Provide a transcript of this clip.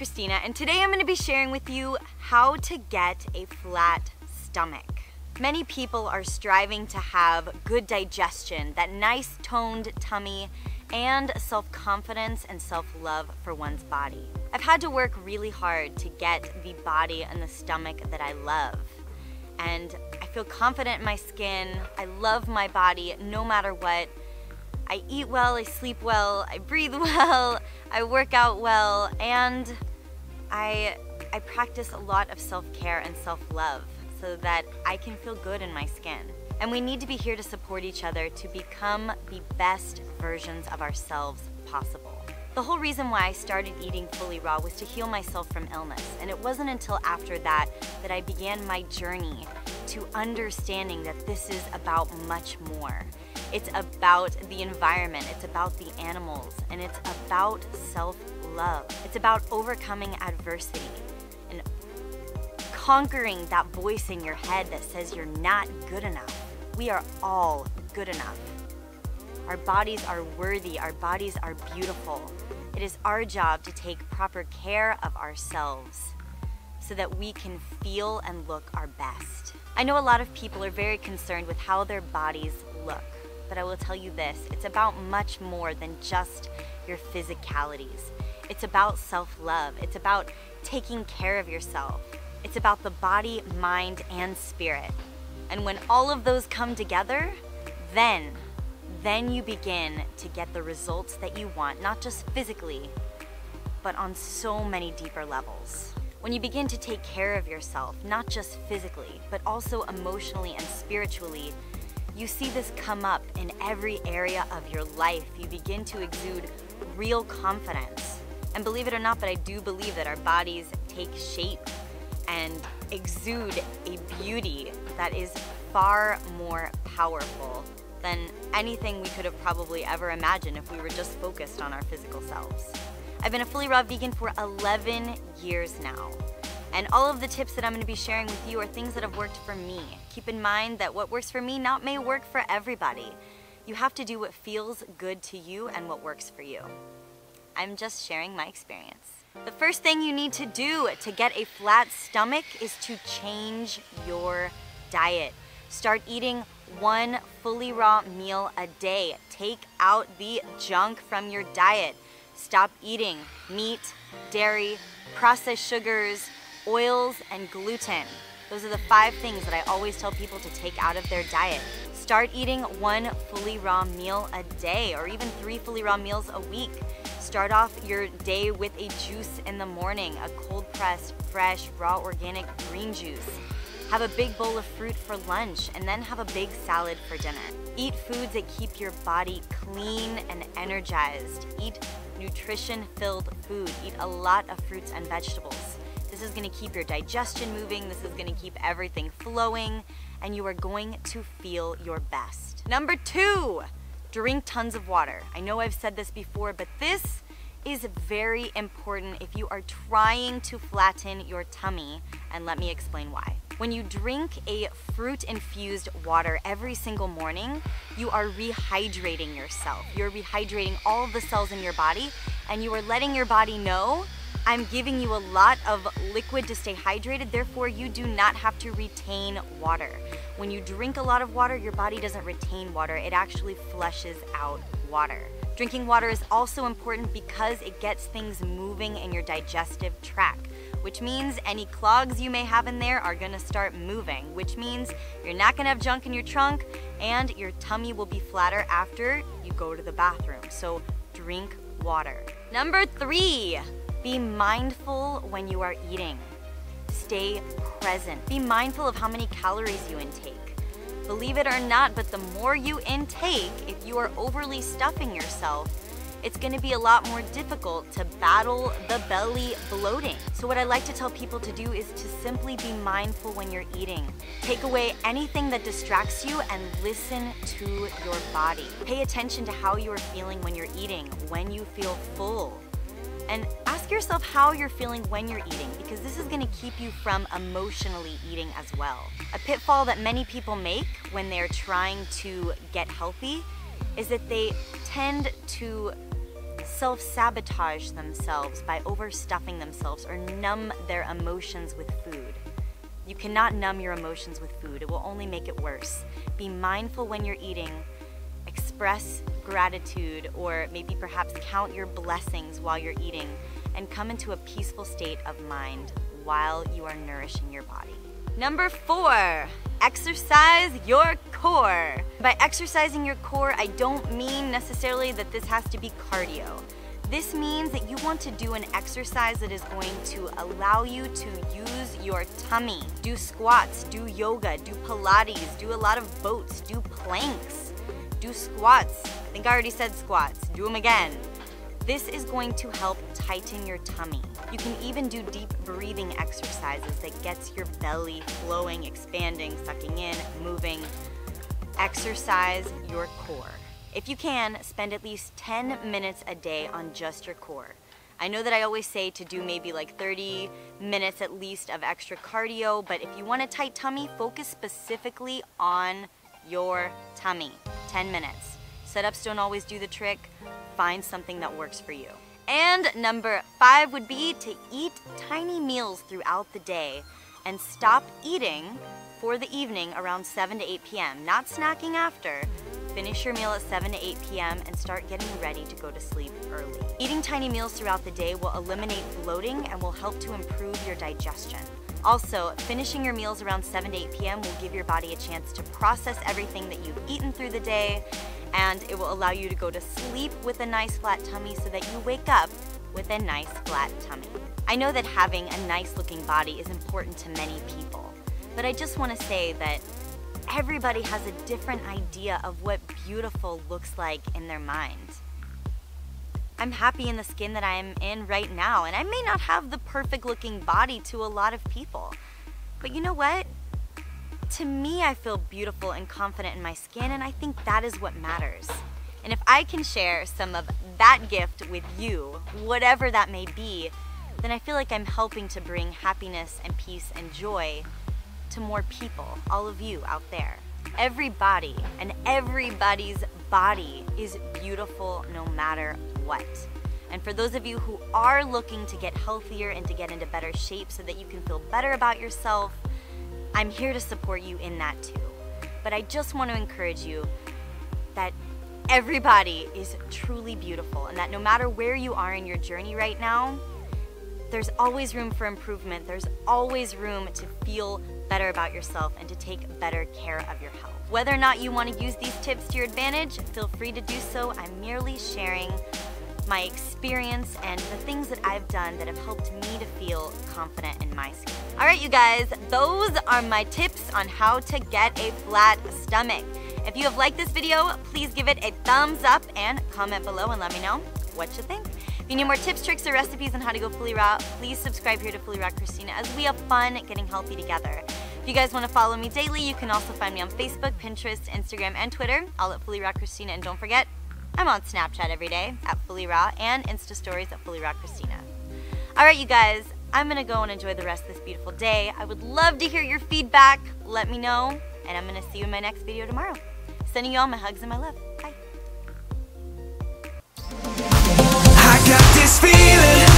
Kristina, and today I'm going to be sharing with you how to get a flat stomach. Many people are striving to have good digestion, that nice toned tummy, and self-confidence and self-love for one's body. I've had to work really hard to get the body and the stomach that I love. And I feel confident in my skin, I love my body no matter what. I eat well, I sleep well, I breathe well, I work out well, and I practice a lot of self-care and self-love so that I can feel good in my skin. And we need to be here to support each other to become the best versions of ourselves possible. The whole reason why I started eating Fully Raw was to heal myself from illness, and it wasn't until after that that I began my journey to understanding that this is about much more. It's about the environment, it's about the animals, and it's about self-love. It's about overcoming adversity and conquering that voice in your head that says you're not good enough. We are all good enough. Our bodies are worthy, our bodies are beautiful. It is our job to take proper care of ourselves so that we can feel and look our best. I know a lot of people are very concerned with how their bodies look. But I will tell you this, it's about much more than just your physicalities. It's about self-love. It's about taking care of yourself. It's about the body, mind, and spirit. And when all of those come together, then you begin to get the results that you want, not just physically, but on so many deeper levels. When you begin to take care of yourself, not just physically, but also emotionally and spiritually, you see this come up in every area of your life. You begin to exude real confidence. And believe it or not, but I do believe that our bodies take shape and exude a beauty that is far more powerful than anything we could have probably ever imagined if we were just focused on our physical selves. I've been a Fully Raw vegan for 11 years now. And all of the tips that I'm going to be sharing with you are things that have worked for me. Keep in mind that what works for me not may work for everybody. You have to do what feels good to you and what works for you. I'm just sharing my experience. The first thing you need to do to get a flat stomach is to change your diet. Start eating one fully raw meal a day. Take out the junk from your diet. Stop eating meat, dairy, processed sugars, oils, and gluten. Those are the 5 things that I always tell people to take out of their diet. Start eating one fully raw meal a day, or even 3 fully raw meals a week. Start off your day with a juice in the morning, a cold-pressed, fresh, raw, organic green juice. Have a big bowl of fruit for lunch, and then have a big salad for dinner. Eat foods that keep your body clean and energized. Eat nutrition-filled food. Eat a lot of fruits and vegetables. This is going to keep your digestion moving, this is going to keep everything flowing, and you are going to feel your best. Number 2, drink tons of water. I know I've said this before, but this is very important if you are trying to flatten your tummy, and let me explain why. When you drink a fruit-infused water every single morning, you are rehydrating yourself. You're rehydrating all of the cells in your body, and you are letting your body know, I'm giving you a lot of liquid to stay hydrated, therefore you do not have to retain water. When you drink a lot of water, your body doesn't retain water, it actually flushes out water. Drinking water is also important because it gets things moving in your digestive tract, which means any clogs you may have in there are going to start moving, which means you're not going to have junk in your trunk and your tummy will be flatter after you go to the bathroom. So drink water. Number 3. Be mindful when you are eating. Stay present. Be mindful of how many calories you intake. Believe it or not, but the more you intake, if you are overly stuffing yourself, it's going to be a lot more difficult to battle the belly bloating. So what I like to tell people to do is to simply be mindful when you're eating. Take away anything that distracts you and listen to your body. Pay attention to how you are feeling when you're eating, when you feel full. And ask yourself how you're feeling when you're eating, because this is going to keep you from emotionally eating as well. A pitfall that many people make when they're trying to get healthy is that they tend to self-sabotage themselves by overstuffing themselves or numb their emotions with food. You cannot numb your emotions with food. It will only make it worse. Be mindful when you're eating. Express gratitude or maybe perhaps count your blessings while you're eating and come into a peaceful state of mind while you are nourishing your body. Number 4, exercise your core. By exercising your core, I don't mean necessarily that this has to be cardio. This means that you want to do an exercise that is going to allow you to use your tummy. Do squats, do yoga, do Pilates, do a lot of boats, do planks, do squats. I think I already said squats, do them again. This is going to help tighten your tummy. You can even do deep breathing exercises that gets your belly flowing, expanding, sucking in, moving. Exercise your core. If you can, spend at least 10 minutes a day on just your core. I know that I always say to do maybe like 30 minutes at least of extra cardio, but if you want a tight tummy, focus specifically on your tummy. 10 minutes. Sit-ups don't always do the trick. Find something that works for you. And number 5 would be to eat tiny meals throughout the day and stop eating for the evening around 7 to 8 p.m. Not snacking after. Finish your meal at 7 to 8 p.m. and start getting ready to go to sleep early. Eating tiny meals throughout the day will eliminate bloating and will help to improve your digestion. Also, finishing your meals around 7 to 8 p.m. will give your body a chance to process everything that you've eaten through the day, and it will allow you to go to sleep with a nice flat tummy so that you wake up with a nice flat tummy. I know that having a nice looking body is important to many people, but I just want to say that everybody has a different idea of what beautiful looks like in their mind. I'm happy in the skin that I am in right now, and I may not have the perfect looking body to a lot of people, but you know what? To me, I feel beautiful and confident in my skin, and I think that is what matters. And if I can share some of that gift with you, whatever that may be, then I feel like I'm helping to bring happiness and peace and joy to more people, all of you out there. Everybody and everybody's body is beautiful no matter what. And for those of you who are looking to get healthier and to get into better shape so that you can feel better about yourself, I'm here to support you in that too. But I just want to encourage you that everybody is truly beautiful and that no matter where you are in your journey right now, there's always room for improvement. There's always room to feel better about yourself and to take better care of your health. Whether or not you want to use these tips to your advantage, feel free to do so. I'm merely sharing my experience and the things that I've done that have helped me to feel confident in my skin. All right, you guys, those are my tips on how to get a flat stomach. If you have liked this video, please give it a thumbs up and comment below and let me know what you think. If you need more tips, tricks, or recipes on how to go fully raw, please subscribe here to Fully Raw Kristina as we have fun getting healthy together. If you guys want to follow me daily, you can also find me on Facebook, Pinterest, Instagram, and Twitter, all at Fully Raw Kristina. And don't forget, I'm on Snapchat every day at Fully Raw and Insta Stories at Fully Raw Kristina. All right, you guys, I'm gonna go and enjoy the rest of this beautiful day. I would love to hear your feedback. Let me know, and I'm gonna see you in my next video tomorrow. Sending you all my hugs and my love. Bye. I got this feeling.